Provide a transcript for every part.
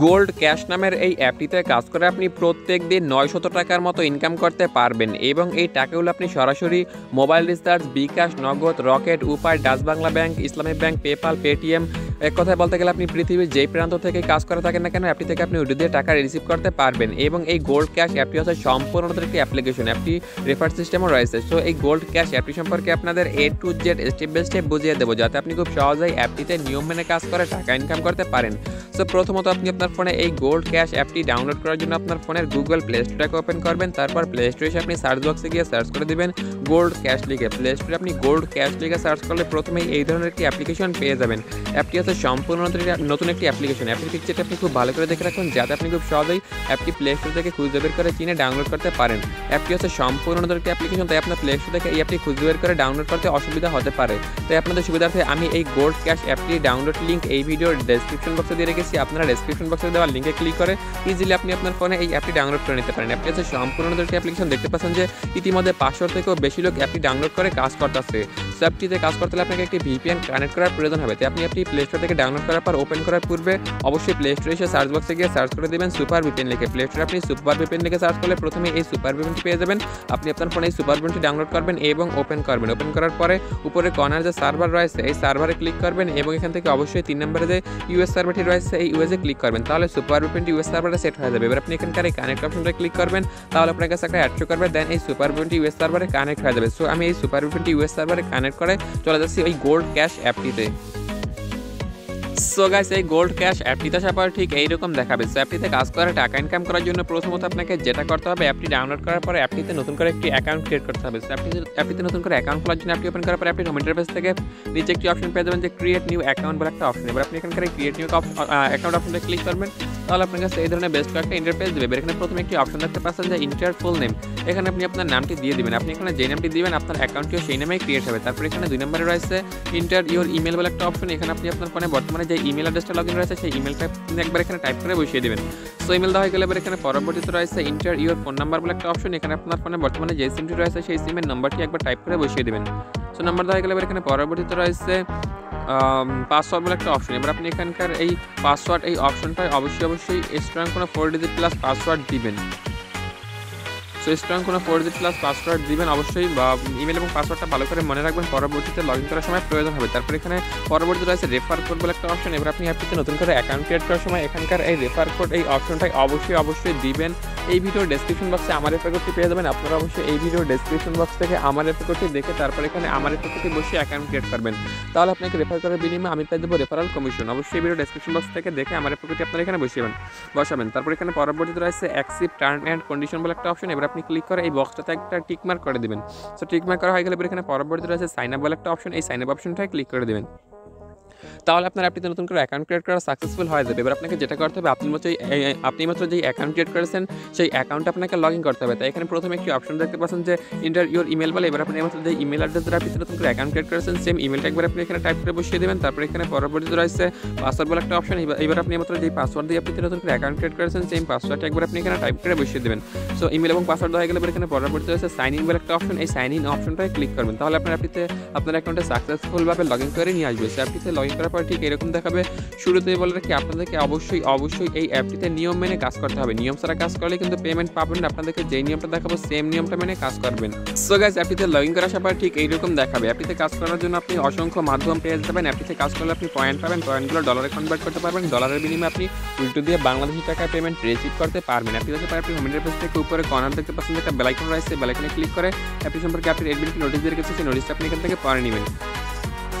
Gold cash नामेर এই অ্যাপটিতে কাজ করে আপনি প্রত্যেক দিন 900 টাকার মতো ইনকাম করতে পারবেন এবং এই টাকাগুলো আপনি সরাসরি মোবাইল রিচার্জ বিকাশ Nagad Rocket Upay Dutch Bangla bank Islami bank PayPal Paytm एक कथा बोलते गले अपनी पृथ्वी जे प्रांत थेके काज करे थाकेन ना केन एप्टी थेके आपनि उडिये दिये टाका रिसीव करते पारबेन एबं एई गोल्ड कैश एप्टी होच्छे सम्पूर्णतः एकटी एप्लिकेशन एप्टी रेफार सिस्टेमो रयेछे। सो एई गोल्ड कैश एप्टी सम्पर्के आपनादेर A to Z step by step बुझिये देबो जाते आपनि खूब सहजेई एप्टीते नियम मेने काज करे टाका इनकाम करते पारेन। सो प्रथमत आपनि आपनार फोने एई गोल्ड कैश एप्टी डाउनलोड करार जोन्नो आपनार फोनेर गूगल प्ले स्टोरटाके ओपेन करबेन, तारपर प्ले स्टोरे एसे आपनि सार्च बक्से गिये सार्च करे दिबेन गोल्ड कैश लिखे। प्ले स्टोरे आपनि गोल्ड कैश लिखे सार्च करले प्रथमेई एई धरनेर एकटी एप्लिकेशन पेये जाबेन। एप्टी सम्पूर्ण नतून एक एप्लिकेशन एप्पी पिक्चर अपनी खूब भालो करे देखे रखुन जाते अपनी खूब सहजेई एप्टी प्ले स्टोर थेके खुंजे बेर करे चीने डाउनलोड करते पारेन। एप्टी होच्छे सम्पूर्ण नतून एक एप्लिकेशन ताई आपनार प्ले स्टोर थेके एई एप्टी खुंजे बेर करे डाउनलोड करते असुविधा होते पारे, ताई आपनादेर सुविधार्थे आमी एई गोल्ड कैश एप्टी डाउनलोड लिंक एई भिडियोर डेसक्रिप्शन बक्से दिये रेखेछि। आपनारा डेसक्रिप्शन बक्से देওয়া लिंके क्लिक करे इजिली आपनि आपनार फोने एई एप्टी डाउनलोड करे निते पारेन। एप्टी होच्छे सम्पूर्ण नतून एक एप्लिकेशन देखते पाच्छेन जे इतिमध्ये 500 थेकेও बेशी लोक एप्टी डाउनलोड करे काज करतेছে। सो एप्टीते काज करते आपनाके एकटी VPN कानेक्ट करार प्रयोजन होबे, ताई आपनि एप्टी प्ले स्टोर के डाउनलोड करार पर ओपन करार पूर्वे अवश्य प्ले स्टोर से सार्च बक्से गए सार्च कर देवें सुपार VPN लिखे। प्ले स्टोर अपनी सुपार VPN लिखे सार्च कर ले प्रथम सुपार VPN पे जाबेन। अपनी अपन फोने सुपार VPN डाउनलोड करबेन एवं ओपन करबेन। ओपन करार परे ऊपर कर्नार जो सार्वर रयेछे एई सार्वरे क्लिक करबेन एवं एखान थेके अवश्य 3 नम्बरे जे यूएस सार्वरटी रयेछे एई यूएस ए क्लिक करबेन, ताहले सुपार VPN यूएस सार्वरे सेट हये जाबे। एबार अपनी एखानकारे कानेक्ट अपशनटा क्लिक करबेन, ताहले आपनार काछे एकटा अ্যাড শো करबे देन एई सुपार VPN यूएस सार्वरे कानेक्ट हये जाबे। सो आमी एई सुपार VPN यूएस सार्वरे कानेक्ट करे चले जाচ্ছি ওই গোল্ড ক্যাশ অ্যাপটিতে। सो गाइस गोल्ड कैश एप्टी आसार पर ठीक यही रकम देखा। सो एप्टीते काज करे टाका इनकाम करार जोन्नो प्रथमत आपनाके जेटा करते होबे एप्टी डाउनलोड करार पर एप्टीते नतुन करे एकटी अ্যাকাউন্ট क्रिएट करते होबे। सो एप्टीते नतुन करे अ্যাকাউন্ট খোলার জন্য एप्टी ओपन करार पर एप्टी होम इंटरफेस থেকে নিচে একটি অপশন পেয়ে যাবেন যে ক্রিয়েট নিউ অ্যাকাউন্ট বলে একটা অপশন। এবার আপনি এখান থেকে ক্রিয়েট নিউ অ্যাকাউন্ট অপশনে ক্লিক করবেন, তাহলে আপনার কাছে এই ধরনের বেস্ট একটা ইন্টারফেস দিবে। এখানে প্রথমে একটি অপশন দেখতে পাচ্ছেন যে ইন্টার ফুল নেম, এখানে আপনি আপনার নামটি দিয়ে দিবেন। আপনি এখানে যে নামটি দিবেন আপনার অ্যাকাউন্টটিও সেই নামেই ক্রিয়েট হবে। তারপর এখানে 2 নম্বরে রয়েছে ইন্টার ইওর ইমেল বলে একটা অপশন, এখানে আপনি আপনার ফোনে বর্তমানে যে ইমেল অ্যাড্রেসটা লগইন রয়েছে সেই ইমেলটা আপনি একবার এখানে টাইপ করে বসিয়ে দিবেন। সো ইমেলটা হয়ে গেলে এবার এখানে পরবর্তীতে রয়েছে ইন্টার ইওর ফোন নাম্বার বলে একটা অপশন, এখানে আপনার ফোনে বর্তমানে যে সিমটি রয়েছে সেই সিমের নাম্বারটি একবার টাইপ করে বসিয়ে দিবেন। সো নাম্বারটা হয়ে গেলে এবার এখানে পরবর্তীতে রয়েছে पासवर्ड वाला एक ऑप्शन। एबार आपनी एखानकार ए पासवर्ड ए ऑप्शनटा अवश्य अवश्य स्ट्रॉन्ग कोनो 4 डिजिट प्लस पासवर्ड दिबेन। सो स्ट्रॉन्ग कोनो 4 डिजिट प्लस पासवर्ड दिबेन अवश्य इमेल और पासवर्डटा ভালো করে মনে রাখবেন, পরবর্তীতে লগইন করার সময় প্রয়োজন হবে। তারপর এখানে পরবর্তীতে রয়েছে রেফার কোড বলে একটা অপশন। এবার আপনি অ্যাপটিতে নতুন করে অ্যাকাউন্ট ক্রিয়েট করার সময় এখানকার এই রেফার কোড এই অপশনটা অবশ্যই অবশ্যই দিবেন। এই ভিডিও ডেসক্রিপশন বক্সে আমার রেফার কোডটি পেয়ে যাবেন। আপনারা অবশ্যই এই ভিডিও ডেসক্রিপশন বক্স থেকে আমার রেফার কোডটি দেখে তারপর এখানে আমার রেফার কোডটি বসে অ্যাকাউন্ট ক্রিয়েট করবেন, তাহলে আপনাকে রেফার করার বিনিময়ে আমি পেয়ে দেব রেফারাল কমিশন। অবশ্যই ভিডিও ডেসক্রিপশন বক্স থেকে দেখে আমার রেফার কোডটি আপনারা এখানে বসাবেন। তারপর এখানে পরবর্তীতে রয়েছে অ্যাকসেপ্ট টার্ম এন্ড কন্ডিশন বলে একটা অপশন। এবার আপনি ক্লিক করে এই বক্সটাতে একটা টিক মার্ক করে দিবেন। সো টিক মার্ক করা হয়ে গেলে এখানে পরবর্তীতে রয়েছে সাইন আপ বলে একটা অপশন, এই সাইন আপ অপশনটায় ক্লিক করে দিবেন, তাহলে আপনার অ্যাপটিতে নতুন করে অ্যাকাউন্ট ক্রিয়েট করা সাকসেসফুল হয়ে যাবে। এবার আপনাকে যেটা করতে হবে আপনি মাত্র যেই অ্যাকাউন্ট ক্রিয়েট করেছেন সেই অ্যাকাউন্ট আপনাকে লগইন করতে হবে। তাই এখানে প্রথমে একটি অপশন দেখতে পাচ্ছেন যে এন্টার ইওর ইমেল বলে, এবার আপনি মাত্র যে ইমেল অ্যাড্রেস দ্বারা আপনি নতুন করে অ্যাকাউন্ট ক্রিয়েট করেছেন সেম ইমেলটা একবার আপনি এখানে টাইপ করে বসিয়ে দেবেন। তারপর এখানে পরবর্তীতে রয়েছে পাসওয়ার্ড বলে একটা অপশন, এবার আপনি মাত্র যেই পাসওয়ার্ড দিয়ে আপনি নতুন করে অ্যাকাউন্ট ক্রিয়েট করেছেন সেম পাসওয়ার্ডটা একবার আপনি এখানে টাইপ করে বসিয়ে দেবেন। সো ইমেল এবং পাসওয়ার্ড হয়ে গেলে এবার এখানে পরবর্তীতে রয়েছে সাইন ইন বলে একটা অপশন, এই সাইন ইন অপশনটায় ক্লিক করবেন, তাহলে আপনার অ্যাপটিতে আপনার অ্যাকাউন্টে সাকসেসফুলভাবে লগইন করে নিয়ে আসবে। সো অ্যাপটিতে লগইন पर ठीक ए रकम देखा। शुरूते ही बोले रखी अपन के अवश्य अवश्य एप्टी नियम मेने काज करते हैं, नियम छाड़ा काज कर ले किन्तु पेमेंट पाबेन ना। आपनादेरके जे नियमटा देखाबो सेम नियमटा मेने काज करबेन। सो गाइस एप्टीते लॉगिन करार समय ठीक एई रकम देखाबे। एप्टीते काज करार जोन्नो आपनि असंख्य माध्यम पेये जाबेन। एप्टीते काज करले आपनि पॉइंट पाबेन, पॉइंटगुलो डलारे कनभार्ट करते पारबेन, डलारेर बिनिमये आपनि उल्टो दिये बांग्लादेशी टाका पेमेंट रिसीव करते पारबेन। एप्टीते पारबेन होम इंटरफेस थेके ऊपर कर्नार देखते पाच्छेन एकटा बेल आइकन रयेछे, बेल आइकने क्लिक करे एप्टी सम्पर्के आपनि एडमिन की नोटिस दिये रेखेछे, सेई नोटिसटा आपनि एखान थेके पढ़े नेबेन।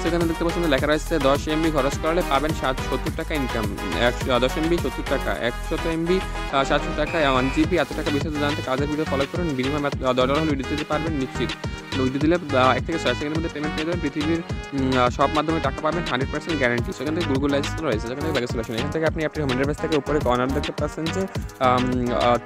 সেখানে দেখতে পাচ্ছেন লেখা রয়েছে 10 MB খরচ করলে পাবেন 770 টাকা ইনকাম, 10 MB 70 টাকা, 100 MB 700 টাকা, 1 GB এত টাকা। বিশেষ জানতে কাজের ভিডিও ফলো করুন, বিনিময়ে $10 হলে ভিডিও দিতে পারবেন। নিশ্চিত ভিডিও দিলে 1 থেকে 6 সেকেন্ডের মধ্যে পেমেন্ট পেয়ে যাবেন। পৃথিবীর সব মাধ্যমে টাকা পাবেন 100% গ্যারান্টি। সেখান থেকে গুগল লাইসেন্স রয়েছে, সেখান থেকে ব্যাগে সলিউশন, এখান থেকে আপনি আপনার হোম ইন্টারফেস থেকে উপরে কর্নার দেখতে পাচ্ছেন যে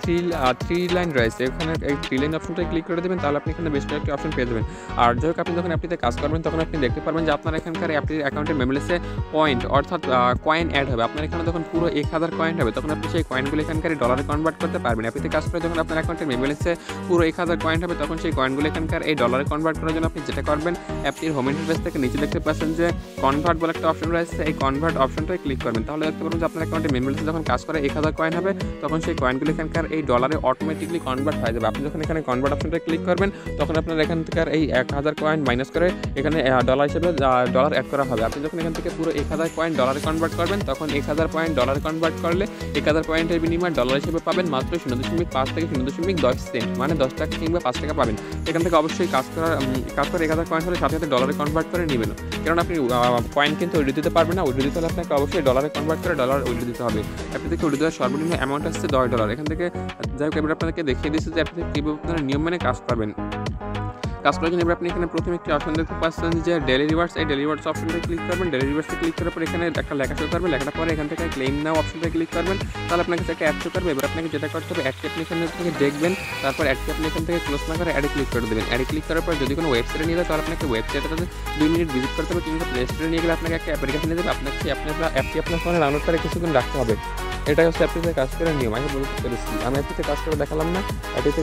3 লাইন রয়েছে, এখানে এই 3 লাইন অপশনটা ক্লিক করে দেবেন, তাহলে আপনি এখানে বেশ কয়েকটি অপশন পেয়ে যাবেন। আর যাই হোক আপনি যখন অ্যাপটিতে কাজ করবেন তখন আপনি দেখতে পারবেন যে আপনার এখানকার অ্যাপটির অ্যাকাউন্টের মেমোরিতে পয়েন্ট অর্থাৎ কয়েন অ্যাড হবে। আপনার এখানে যখন পুরো 1000 কয়েন হবে তখন আপনি সেই কয়েনগুলো এখানকার ডলারে কনভার্ট করতে পারবেন। অ্যাপটিতে কাজ করে যখন আপনার অ্যাকাউন্টের মেমোরিতে পুরো 1000 কয়েন হবে তখন সেই কয়েনগুলো এখানকার এই ডলার ডলারে কনভার্ট করার জন্য আপনি যেটা করবেন, অ্যাপটির হোম ইন্টারফেস থেকে নিচে দেখতে পাচ্ছেন যে কনভার্ট বলে একটা অপশন রয়েছে, এই কনভার্ট অপশনটায় ক্লিক করবেন। তাহলে দেখতে পাবেন যে আপনার অ্যাকাউন্টে মেন ব্যালেন্সে যখন কাজ করে 1000 কয়েন হবে, তখন সেই কয়েনগুলো এখানকার এই ডলারে অটোমেটিকলি কনভার্ট হয়ে যাবে। আপনি যখন এখানে কনভার্ট অপশনটায় ক্লিক করবেন, তখন আপনার এখানকার এই 1000 কয়েন মাইনাস করে এখানে ডলার হিসেবে ডলার অ্যাড করা হবে। আপনি যখন এখান থেকে পুরো 1000 কয়েন ডলারে কনভার্ট করবেন, তখন 1000 পয়েন্ট ডলারে কনভার্ট করলে 1000 পয়েন্টের বিনিময়ে ডলার হিসেবে পাবেন মাত্র 0.5 থেকে 0.10 সেন্ট, মানে 10 টাকা কিংবা 5 টাকা পাবেন। এখান থেকে অবশ্যই কাজ করে 1000 কয়েন হলে সাথে সাথে ডলারে কনভার্ট করে নেবেন, কারণ আপনি কয়েন কিন্তু উইথড্র দিতে পারবেন না। উইথড্র দিতে হলে আপনাকে অবশ্যই ডলারে কনভার্ট করে ডলার উইথড্র দিতে হবে। আপনি থেকে উইথড্র দেওয়ার সর্বনিম্ন অ্যামাউন্ট আসছে $10। এখান থেকে যাই হোক আপনাকে দেখিয়ে দিচ্ছে যে আপনি কীভাবে আপনারা নিয়ম মেনে কাজ করবেন। কাজ করার জন্য এবার আপনি এখানে প্রথমে একটি অপশন দেখতে পাচ্ছেন যে ডেলি রিওয়ার্ডস, এই ডেলি রিওয়ার্ডস অপশনটা ক্লিক করবেন। ডেলি রিওয়ার্ডসে ক্লিক করার পর এখানে একটা লেখা শো করবে, লেখাটা পরে এখান থেকে ক্লেম নাও অপশনটা ক্লিক করবেন। তাহলে আপনাকে একটা অ্যাড শো করবে। এবার আপনাকে যেটা করতে হবে, অ্যাডটি আপনি এখান থেকে দেখবেন, তারপর অ্যাডটি আপনি এখান থেকে ক্লোজ না করে অ্যাডে ক্লিক করে দেবেন। অ্যাডে ক্লিক করার পর যদি কোনো ওয়েবসাইটে নিয়ে যায়, তাহলে আপনাকে ওয়েবসাইটটাতে 2 মিনিট ভিজিট করতে হবে, কিংবা প্লে স্টোরে নিয়ে গেলে আপনাকে একটা অ্যাপ্লিকেশন নিয়ে যাবে। আপনাকে অ্যাপটি আপনার ফোনে ডাউনলোড করে কিছুক্ষণ রাখতে হবে। এটাই হচ্ছে অ্যাপটিতে কাজ করার নিয়ম। আমি বলতে পেরেছি, আমি অ্যাপটিতে কাজ করে দেখালাম না অ্যাপটিতে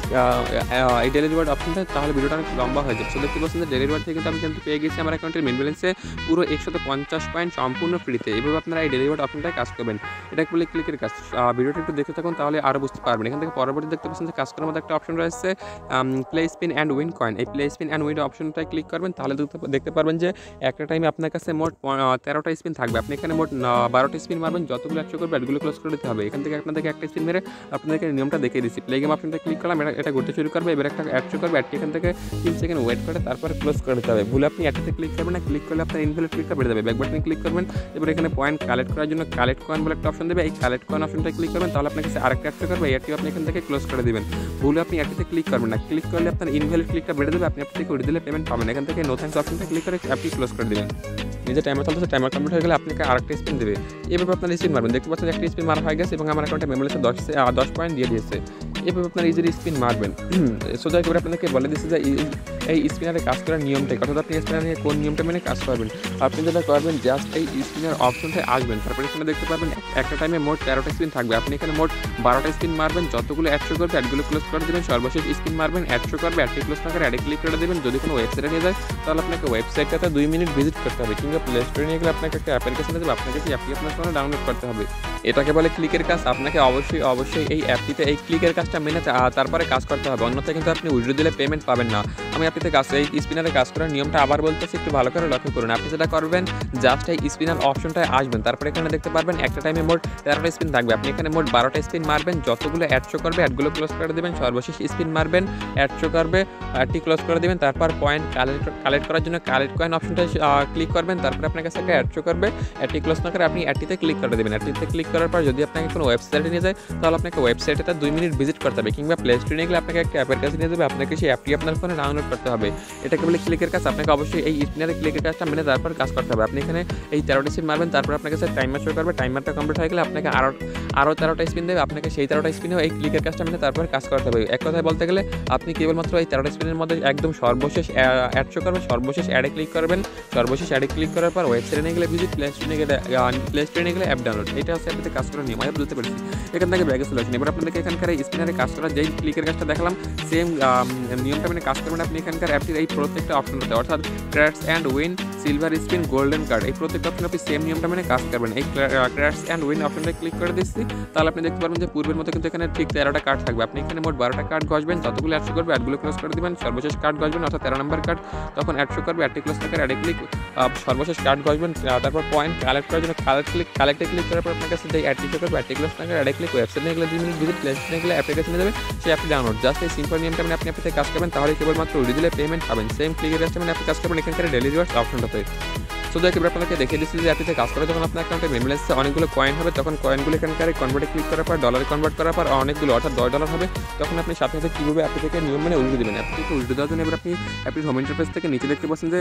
এই ডেলি রিওয়ার্ড অপশনটা, তাহলে ভিডিওটা অনেক লম্বা হয়ে যাচ্ছে। দেখতে পাচ্ছেন যে ডেলি রিওয়ার্ড থেকে আমি কিন্তু পেয়ে গেছি আমার অ্যাকাউন্টের মেন ব্যালেন্সে পুরো 150 পয়েন্ট সম্পূর্ণ ফ্রিতে। এভাবে আপনারা এই ডেলি রিওয়ার্ড অপশনটায় কাজ করবেন। এটা বলে ক্লিকের কাজ। ভিডিওটা একটু দেখে থাকুন, তাহলে আরও বুঝতে পারবেন। এখান থেকে পরবর্তী দেখতে পাচ্ছেন যে কাজ করার মধ্যে একটা অপশন রয়েছে play spin and win coin. এই প্লে স্পিন অ্যান্ড উইন অপশনটায় ক্লিক করবেন, তাহলে দেখতে পারবেন যে একটা টাইমে আপনার কাছে মোট 13টা স্পিন থাকবে। আপনি এখানে মোট 12টা স্পিন মারবেন, যতগুলো একশো করবে ব্যাটগুলো ক্লোজ দিতে হবে। এখান থেকে আপনাদেরকে একটা স্পিন মেরে আপনাদেরকে নিয়মটা দেখিয়ে দিচ্ছি। প্লে গেম অপশনটা ক্লিক করলাম, এটা ঘুরতে শুরু করবে। এবার একটা অ্যাড শো করবে, অ্যাডটি এখান থেকে 3 সেকেন্ড ওয়েট করে তারপর ক্লোজ করে দিতে হবে। ভুলে আপনি অ্যাডটাতে ক্লিক করবেন না, ক্লিক করলে আপনার ইনভ্যালিড ক্লিকটা বেড়ে যাবে। ব্যাক বাটনে ক্লিক করবেন, এবার এখানে পয়েন্ট কালেক্ট করার জন্য কালেক্ট কয়েন বলে একটা অপশন দেবে, এই কালেক্ট কয়েন অপশনটা ক্লিক করবেন। তাহলে আপনার কাছে আরেকটা অ্যাড শো করবে, অ্যাডটি আপনি এখান থেকে ক্লোজ করে দেবেন। ভুলে আপনি অ্যাডটিতে ক্লিক করবেন না, ক্লিক করলে আপনার ইনভ্যালিড ক্লিকটা বেড়ে যাবে। আপনি আপনাকে উড়ে দিলে পেমেন্ট পাবেন। এখান থেকে নো থ্যাঙ্কস অপশনটা ক্লিক করে অ্যাপটি ক্লোজ করে দেবেন। নিজের টাইমার চলতেছে, টাইমার কমপ্লিট হয়ে গেলে আপনাকে আরেকটা স্পিন দেবে। এভাবে আপনার স্পিন মারবেন। দেখতে পাচ্ছেন একটা স্পিন মারা হয়ে গেছে এবং আমার অ্যাকাউন্টে মেমোরিতে 10 পয়েন্ট দিয়ে দিয়েছে। এভাবে আপনার ইজিলি স্পিন মারবেন। সোজা করে আপনাদেরকে বলে দিচ্ছে যে এই স্পিনারে কাজ করার নিয়মটাই, অর্থাৎ আপনি স্পিনার নিয়ে কোন নিয়মটা মেনে কাজ করবেন। আপনি যেটা করবেন, জাস্ট এই স্পিনার অপশনটায় আসবেন, তারপরে এখানে দেখতে পারবেন একটা টাইমে মোট 13টা স্পিন থাকবে। আপনি এখানে মোট 12টা স্পিন মারবেন, যতগুলো অ্যাডশো করবে অ্যাডগুলো ক্লোজ করে দেবেন। সর্বশেষ স্পিন মারবেন, অ্যাডশো করবে, অ্যাডটি ক্লোজ না করে অ্যাডে ক্লিক করে দেবেন। যদি কোনো ওয়েবসাইটে নিয়ে যায়, তাহলে আপনাকে ওয়েবসাইটটাতে 2 মিনিট ভিজিট করতে হবে, কিংবা প্লে স্টোরে নিয়ে গেলে আপনাকে একটা অ্যাপ্লিকেশন দেবে, আপনাকে সেই অ্যাপটি আপনার ফোনে ডাউনলোড করতে হবে। এটাকে বলে ক্লিকের কাজ। আপনাকে অবশ্যই এই অ্যাপটিতে এই ক্লিকের কাজটা মেনে তারপরে কাজ করতে হবে, অন্যথায় কিন্তু আপনি উইথড্র দিলে পেমেন্ট পাবেন না। আমি আপনাদের কাছে এই স্পিনারে কাজ করার নিয়মটা আবার বলতেছি, একটু ভালো করে লক্ষ্য করুন। আপনি যেটা করবেন, জাস্ট এই স্পিনার অপশনটায় আসবেন, তারপরে এখানে দেখতে পারবেন একটা টাইমে মোট 13টা স্পিন থাকবে। আপনি এখানে মোট 12টা স্পিন মারবেন, যতগুলো অ্যাডশো করবে অ্যাডগুলো ক্লোজ করে দেবেন। সর্বশেষ স্পিন মারবেন, অ্যাডশো করবে, অ্যাডটি ক্লোজ করে দেবেন। তারপর পয়েন্ট কালেক্ট করার জন্য কালেক্ট কয়েন অপশনটা ক্লিক করবেন, তারপরে আপনার কাছে একটা অ্যাডশো করবে, অ্যাডটি ক্লোজ না করে আপনি অ্যাডটিতে ক্লিক করে দেবেন। অ্যাডটিতে ক্লিক করার পর যদি আপনাকে কোনো ওয়েবসাইটে নিয়ে যায়, তাহলে আপনাকে ওয়েবসাইটে 2 মিনিট ভিজিট করতে হবে, কিংবা প্লে স্টোরে নিয়ে গেলে আপনাকে একটা অ্যাপের কাছে নিয়ে যাবে। আপনাকে সেই অ্যাপটি আপনার ফোনে ডাউনলোড করতে হবে। এটাকে বলে ক্লিকের কাজ। আপনাকে অবশ্যই এই স্পিনারে ক্লিকের কাজটা মেনে তারপর কাজ করতে হবে। আপনি এখানে এই 13টা স্পিন মারবেন, তারপর আপনার কাছে টাইমার শো করবে। টাইমারটা কমপ্লিট হয়ে গেলে আপনাকে আরও 13টা স্পিন দেবে। আপনাকে সেই 13টা স্পিনেও এই ক্লিকের কাজটা মেনে তারপর কাজ করতে হবে। এক কথায় বলতে গেলে আপনি কেবলমাত্র এই 13টা স্পিনের মধ্যে একদম সর্বশেষ অ্যাড শো করবেন, সর্বশেষ অ্যাডে ক্লিক করবেন। সর্বশেষ অ্যাডে ক্লিক করার পর ওয়েবসাইটে নিয়ে গেলে ভিজিট, প্লে স্টোরে নিয়ে গেলে অ্যাপ ডাউনলোড। এটা হচ্ছে আপনাদের কাজ করার নিয়ম। আমি বুঝতে পেরেছি। এখান থেকে ব্যাগে চলে আসেন। এবার আপনাদেরকে এখানকার স্পিনারে কাজ করার যেই ক্লিকের কাজটা দেখালাম, সেম নিয়মটা মানে কাজ করবেন। আপনি এখানকার অ্যাপটির এই প্রত্যেকটা অপশন হতে, অর্থাৎ scratch and win, silver spin, golden card, এই প্রত্যেকটা অপশন আপনি সেম নিয়মটা মানে কাজ করবেন। এই ক্র্যাটস অ্যান্ড উইন অপশনটা ক্লিক করে দিচ্ছি, তাহলে আপনি দেখতে পারবেন যে পূর্বের মতো কিন্তু এখানে ঠিক 13টা কার্ড থাকবে। আপনি এখানে মোট 12টা কার্ড ঘষবেন, যতগুলো অ্যাডশো করবে অ্যাডগুলো ক্লোজ করে দেবেন। সর্বশেষ কার্ড ঘষবেন, অর্থাৎ 13 নম্বর কার্ড, তখন অ্যাডশো করবে, অ্যাডটি ক্লোজ থাকার অ্যাডে ক্লিক, সর্বশেষ কার্ড ঘষবেন। তারপর পয়েন্ট কালেক্ট করার জন্য কালেক্টে ক্লিক করার পর আপনার কাছে যে অ্যাডটি শো করবে অ্যাডটি ক্লোজ থাকার অ্যাডে ক্লিক, ওয়েবসাইট নিয়ে গেলে 2 মিনিট ভিজিট, প্লে স্টোরে নিয়ে গেলে অ্যাপ্লিকেশনে যাবে, সেই অ্যাপটি ডাউনলোড। জাস্ট এই সিম্পল নিয়মটা মানে আপনি অ্যাপটিতে কাজ করবেন, তাহলে কেবলমাত্র উড়ে দিলে পেমেন্ট পাবেন। সেম ক্লিকের কাজটা মানে আপনি কাজ করবেন এখানকার ডেলি রিওয়ার্ডস অপশনটাতে। শুধু একেবারে আপনাকে দেখিয়ে দিচ্ছি যে অ্যাপটিতে কাজ করে যখন আপনার অ্যাকাউন্টে মেন ব্যালেন্সে অনেকগুলো কয়েন হবে, তখন কয়েনগুলো এখানকার কনভার্টে ক্লিক করার পর ডলারে কনভার্ট করার পর অনেকগুলো, অর্থাৎ $10 হবে, তখন আপনি সাথে সাথে কীভাবে অ্যাপটি থেকে নিয়ম মানে উড়ে দেবেন। অ্যাপটিকে উড়ে দেওয়ার জন্য এবার আপনি অ্যাপটির হোম ইন্টারফেস থেকে নিচে দেখতে পাচ্ছেন যে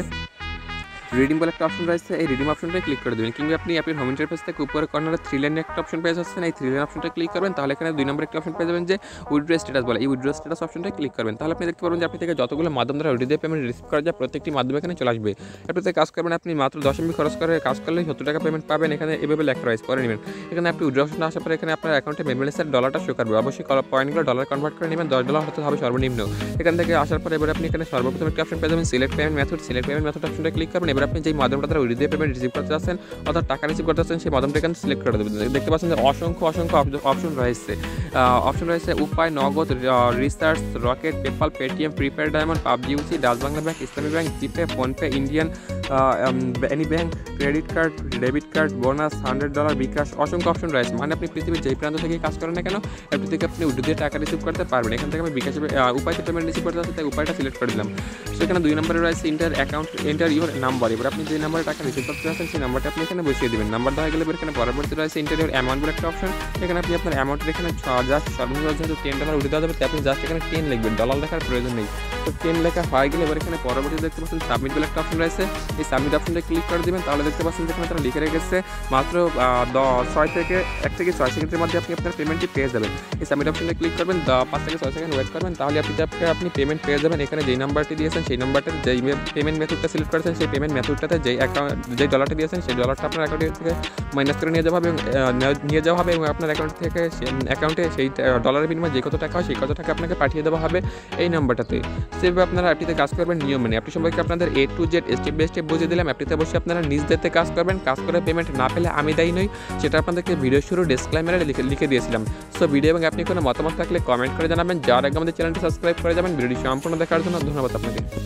रिडीम वाला एक ऑप्शन रहा है, रिडीम ऑप्शन पे क्लिक कर देवें कि अपनी अपनी होम इंटरफेस तक ऊपर कॉर्नर थ्री लाइन एक ऑप्शन पे आसছে ना थ्री लाइन ऑप्शन क्लिक करবেন তাহলে এখানে দুই নম্বর একটা অপশন পেয়ে যাবেন যে উইথড্র স্ট্যাটাস বলে এই উইথড্র স্ট্যাটাস অপশনটা ক্লিক করবেন তাহলে আপনি দেখতে পারবেন যে আপনি থেকে যতগুলো মাধ্যম দ্বারা উইথড্র পেমেন্ট রিসিভ করা যায় প্রত্যেকটি মাধ্যমে এখানে চলে আসবে। এটাতে কাজ করবেন আপনি মাত্র 10 মিনিট খরচ করে কাজ করলে 70 টাকা পেমেন্ট পাবেন। এখানে এভাবে লেখরাইজ করে নেবেন। এখানে আপনি উইথড্র অপশন আসার পরে এখানে আপনার অ্যাকাউন্টে মেন ব্যালেন্সের ডলারটা শো করবে। অবশ্যই পয়েন্টগুলো ডলার কনভার্ট করে নেবেন, 10 ডলার হতে হবে সর্বনিম্ন। এখান থেকে আসার পরে এবারে আপনি এখানে সর্বপ্রথম একটা অপশন পেয়ে যাবেন select payment method. Select payment method অপশনটা ক্লিক করবেন। এবারে আপনি যেই মাধ্যমটা দ্বারা উইথড্র পেমেন্ট রিসিভ করতে চাচ্ছেন অর্থাৎ টাকা রিসিভ করতে চাচ্ছেন সেই মাধ্যমটা এখানে সিলেক্ট করে দেবেন। দেখতে পাচ্ছেন যে অসংখ্য অসংখ্য অপশন রয়েছে। অপশন রয়েছে Upay, Nagad, recharge, Rocket, PayPal, Paytm, prepaid diamond, PUBG UC, Dutch Bangla bank, Islami bank, GPay, PhonePe, Indian any bank, credit card, debit card, bonus, $100, bKash, অসংখ্য অপশন রয়েছে। মানে আপনি পৃথিবীর যেই প্রান্ত থেকে কাজ করেন না কেন এটি থেকে আপনি উইথড্র দিয়ে টাকা রিসিভ করতে পারবেন। এখান থেকে আমি বিকাশে উপায়তে পেমেন্ট রিসিভ করতে চাচ্ছি তাই উপায়টা সিলেক্ট করে দিলাম। সেখানে 2 নম্বরে রয়েছে enter account, enter your number. এবার আপনি যে নাম্বারে টাকা রিসিভ করতে চাচ্ছেন সেই নাম্বারটা আপনি এখানে বসিয়ে দেবেন। নাম্বার দেওয়া গেলে এখানে পরবর্তী রয়েছে ইন্টার ইউর অ্যামাউন্ট বলে একটা অপশন। এখানে আপনি আপনার অ্যামাউন্টের এখানে জাস্ট সর্বনিম্ন যেহেতু $10 উঠে দেওয়া যাবে তাই আপনি জাস্ট এখানে 10 লিখবেন, ডলার লেখার প্রয়োজন নেই। তো 10 লেখা হয়ে গেলে এবার এখানে পরবর্তী দেখতে পাচ্ছেন সাবমিট বলে একটা অপশন রয়েছে। এই সাবমিট অপশনটা ক্লিক করে দেবেন। তাহলে দেখতে পাচ্ছেন যে এখানে তারা লিখে রেখেছে মাত্র 1 থেকে 6 সেকেন্ডের মধ্যে আপনি আপনার পেমেন্টটি পেয়ে যাবেন। এই সাবমিট অপশনে ক্লিক করবেন, 5 থেকে 6 সেকেন্ড ওয়েট করবেন তাহলে আপনি পেমেন্ট পেয়ে যাবেন। এখানে যেই নাম্বারটি দিয়েছেন সেই নাম্বারটা যেই পেমেন্ট মেথডটা সিলেক্ট করেছেন সেই পেমেন্ট মেথডটাতে যেই অ্যাকাউন্ট যেই ডলারটা দিয়েছেন সেই ডলারটা আপনার অ্যাকাউন্ট থেকে মাইনাস করে নিয়ে যাওয়া হবে এবং আপনার অ্যাকাউন্ট থেকে অ্যাকাউন্টে সেই ডলারের বিনিময়ে যে কত টাকা হয় সেই কত টাকা আপনাকে পাঠিয়ে দেওয়া হবে এই নাম্বারটাতে। সেভাবে আপনারা অ্যাপটিতে কাজ করবেন। নিয়ম মানে অ্যাপটি সম্পর্কে আপনাদের A to Z step by step বুঝিয়ে দিলাম। অ্যাপটিতে অবশ্যই আপনারা নিজ দায়িত্বে কাজ করবেন। কাজ করে পেমেন্ট না পেলে আমি দায়ী নই, সেটা আপনাদেরকে ভিডিও শুরু ডিসক্লেইমারে লিখে দিয়েছিলাম। সো ভিডিও এবং আপনি কোনো মতামত থাকলে কমেন্ট করে জানাবেন। যার আগে আমাদের চ্যানেলটি সাবস্ক্রাইব করে যাবেন। ভিডিওটি সম্পূর্ণ দেখার জন্য ধন্যবাদ আপনাকে।